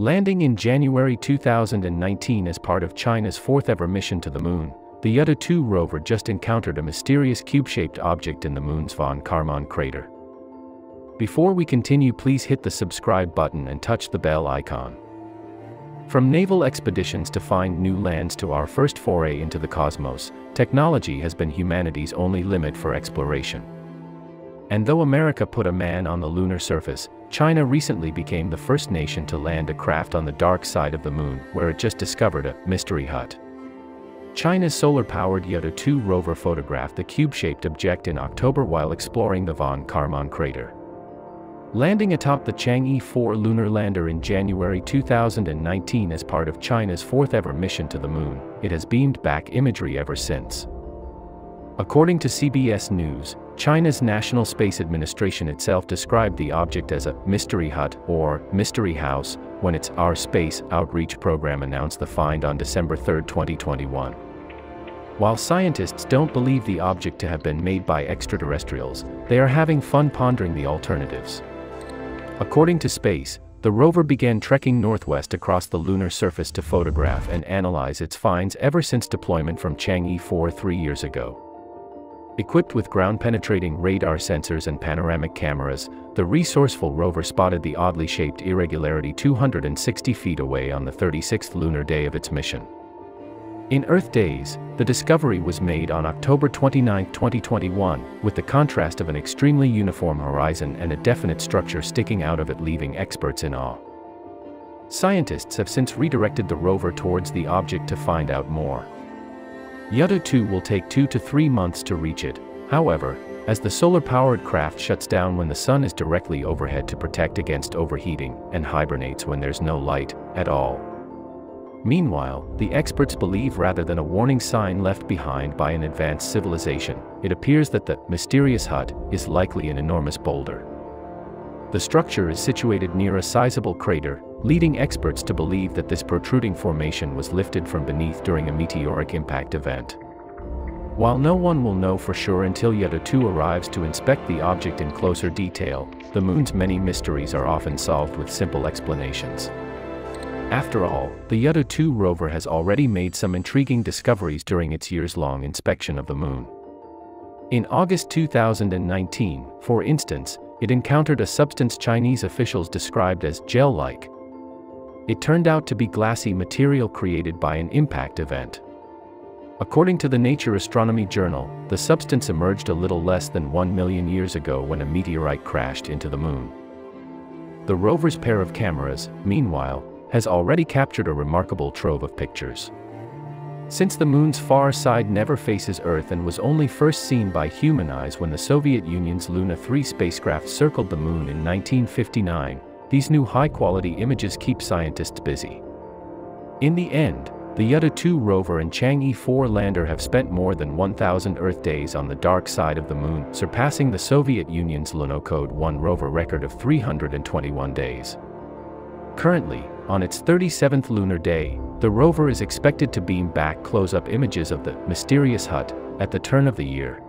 Landing in January 2019 as part of China's fourth-ever mission to the Moon, the Yuda 2 rover just encountered a mysterious cube-shaped object in the Moon's Von Kármán crater. Before we continue, please hit the subscribe button and touch the bell icon. From naval expeditions to find new lands to our first foray into the cosmos, technology has been humanity's only limit for exploration. And though America put a man on the lunar surface, China recently became the first nation to land a craft on the dark side of the moon, where it just discovered a mystery hut. China's solar-powered Yuda 2 rover photographed the cube-shaped object in October while exploring the Von Kármán crater. Landing atop the Chang'e 4 lunar lander in January 2019 as part of China's fourth-ever mission to the moon, it has beamed back imagery ever since. According to CBS News, China's National Space Administration itself described the object as a mystery hut or mystery house when its Our Space Outreach Program announced the find on December 3, 2021. While scientists don't believe the object to have been made by extraterrestrials, they are having fun pondering the alternatives. According to Space, the rover began trekking northwest across the lunar surface to photograph and analyze its finds ever since deployment from Chang'e 4 3 years ago. Equipped with ground-penetrating radar sensors and panoramic cameras, the resourceful rover spotted the oddly shaped irregularity 260 feet away on the 36th lunar day of its mission. In Earth days, the discovery was made on October 29, 2021, with the contrast of an extremely uniform horizon and a definite structure sticking out of it, leaving experts in awe. Scientists have since redirected the rover towards the object to find out more. Yuda 2 will take 2 to 3 months to reach it, however, as the solar-powered craft shuts down when the sun is directly overhead to protect against overheating, and hibernates when there's no light at all. Meanwhile, the experts believe rather than a warning sign left behind by an advanced civilization, it appears that the mysterious hut is likely an enormous boulder. The structure is situated near a sizable crater, leading experts to believe that this protruding formation was lifted from beneath during a meteoric impact event. While no one will know for sure until Yuda 2 arrives to inspect the object in closer detail, the moon's many mysteries are often solved with simple explanations. After all, the Yuda 2 rover has already made some intriguing discoveries during its years-long inspection of the moon. In August 2019, for instance, it encountered a substance Chinese officials described as gel-like. It turned out to be glassy material created by an impact event. According to the Nature Astronomy journal, the substance emerged a little less than 1 million years ago when a meteorite crashed into the moon. The rover's pair of cameras, meanwhile, has already captured a remarkable trove of pictures. Since the moon's far side never faces Earth and was only first seen by human eyes when the Soviet Union's Luna 3 spacecraft circled the moon in 1959, these new high-quality images keep scientists busy. In the end, the Yuda 2 rover and Chang'e 4 lander have spent more than 1,000 Earth days on the dark side of the moon, surpassing the Soviet Union's Lunokhod 1 rover record of 321 days. Currently, on its 37th lunar day, the rover is expected to beam back close-up images of the mysterious hut at the turn of the year,